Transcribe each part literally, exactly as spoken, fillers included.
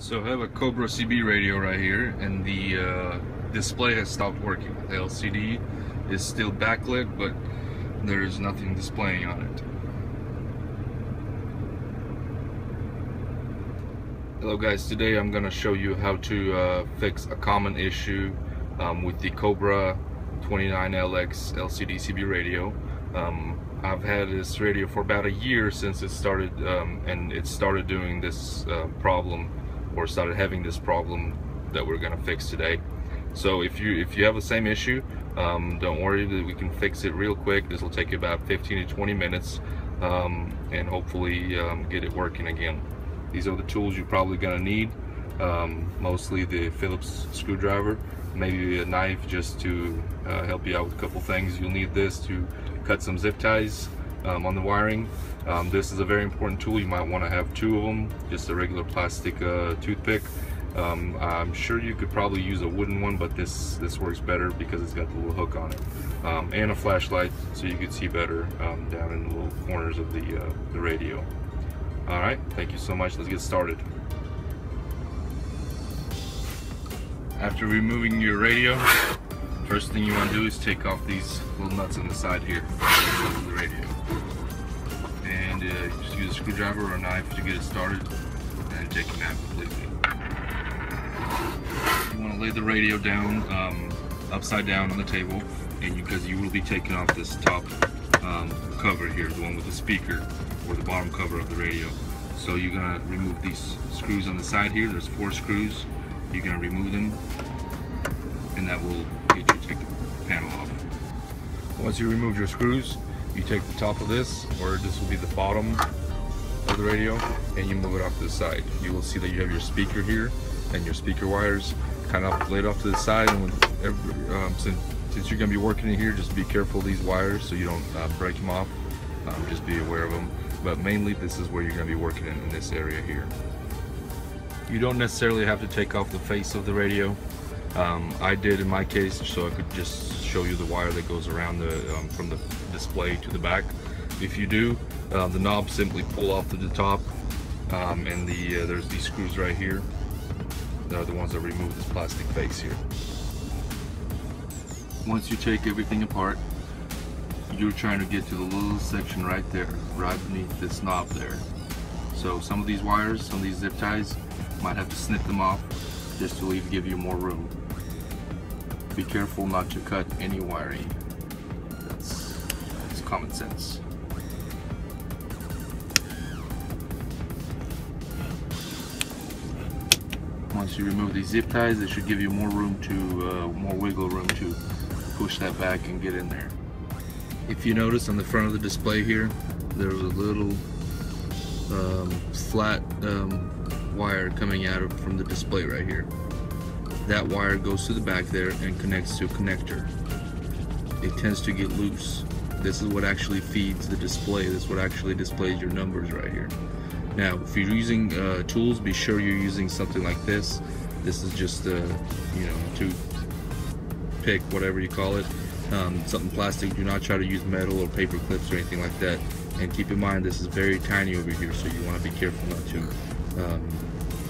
So I have a Cobra C B radio right here, and the uh, display has stopped working. The L C D is still backlit, but there's nothing displaying on it. Hello guys, today I'm gonna show you how to uh, fix a common issue um, with the Cobra twenty-nine L X L C D C B radio. Um, I've had this radio for about a year since it started, um, and it started doing this uh, problem, or started having this problem that we're gonna fix today. So if you if you have the same issue, um, don't worry, that we can fix it real quick. This will take you about fifteen to twenty minutes, um, and hopefully um, get it working again. These are the tools you're probably gonna need, um, mostly the Phillips screwdriver, maybe a knife just to uh, help you out with a couple things. You'll need this to cut some zip ties um, on the wiring. Um, this is a very important tool. You might want to have two of them, just a regular plastic uh, toothpick. Um, I'm sure you could probably use a wooden one, but this this works better because it's got the little hook on it. Um, and a flashlight so you can see better um, down in the little corners of the, uh, the radio. Alright, thank you so much. Let's get started. After removing your radio, first thing you want to do is take off these little nuts on the side here of the radio. And uh, just use a screwdriver or a knife to get it started and take it out completely. You want to lay the radio down um, upside down on the table, and because you, you will be taking off this top um, cover here, the one with the speaker, or the bottom cover of the radio. So you're going to remove these screws on the side here. There's four screws. You're going to remove them, and that will get you to take the panel off. Once you remove your screws, you take the top of this, or this will be the bottom of the radio, and you move it off to the side. You will see that you have your speaker here, and your speaker wires kind of laid off to the side. And with every, um, since, since you're going to be working in here, just be careful of these wires so you don't uh, break them off. Um, just be aware of them. But mainly, this is where you're going to be working in, in this area here. You don't necessarily have to take off the face of the radio. Um, I did in my case, so I could just show you the wire that goes around the um, from the display to the back. If you do, uh, the knob simply pull off to the top, um, and the uh, there's these screws right here. They're the ones that remove this plastic face here. Once you take everything apart, you're trying to get to the little section right there, right beneath this knob there. So some of these wires, some of these zip ties, might have to snip them off just to leave, give you more room. Be careful not to cut any wiring. That's, that's common sense. Once you remove these zip ties, it should give you more room to, uh, more wiggle room to push that back and get in there. If you notice on the front of the display here, there's a little Um, flat um, wire coming out of, from the display right here. That wire goes to the back there and connects to a connector. It tends to get loose. This is what actually feeds the display. This is what actually displays your numbers right here. Now, if you're using uh, tools, be sure you're using something like this. This is just a, you know, toothpick, whatever you call it. Um, something plastic. Do not try to use metal or paper clips or anything like that. And keep in mind, this is very tiny over here, so you want to be careful not to um,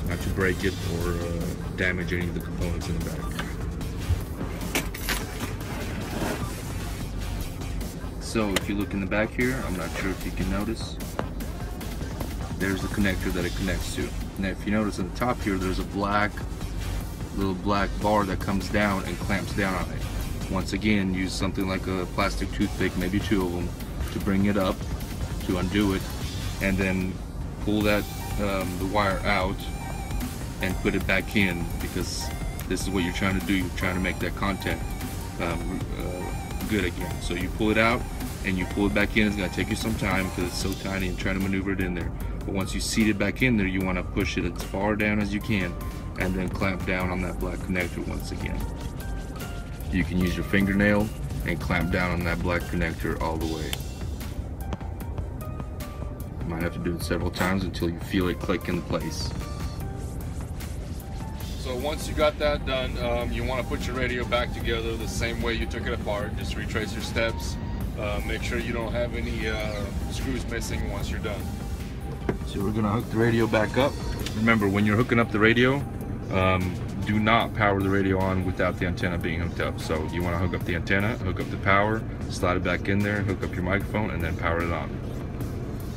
not to break it or uh, damage any of the components in the back. So if you look in the back here, I'm not sure if you can notice, there's the connector that it connects to. Now if you notice on the top here, there's a black little black bar that comes down and clamps down on it. Once again, use something like a plastic toothpick, maybe two of them, to bring it up, to undo it, and then pull that um, the wire out and put it back in, because this is what you're trying to do. You're trying to make that contact um, uh, good again. So you pull it out and you pull it back in. It's going to take you some time because it's so tiny and trying to maneuver it in there. But once you seat it back in there, you want to push it as far down as you can and then clamp down on that black connector once again. You can use your fingernail and clamp down on that black connector all the way. You might have to do it several times until you feel it click in place. So once you got that done, um, you want to put your radio back together the same way you took it apart. Just retrace your steps. Uh, make sure you don't have any uh, screws missing once you're done. So we're going to hook the radio back up. remember, when you're hooking up the radio, um, do not power the radio on without the antenna being hooked up. So you want to hook up the antenna, hook up the power, slide it back in there, hook up your microphone, and then power it on.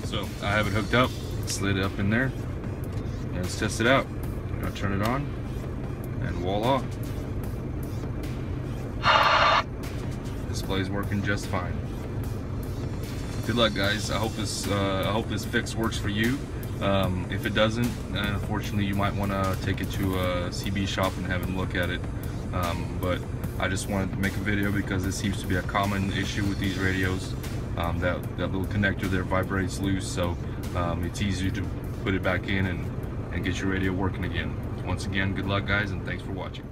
So I have it hooked up, slid it up in there, and let's test it out. I'm going to turn it on, and voila. Display's working just fine. Good luck, guys. I hope this uh, I hope this fix works for you. Um, if it doesn't, unfortunately, you might want to take it to a C B shop and have them look at it. Um, but I just wanted to make a video because this seems to be a common issue with these radios. Um, that, that little connector there vibrates loose, so um, it's easier to put it back in and, and get your radio working again. Once again, good luck, guys, and thanks for watching.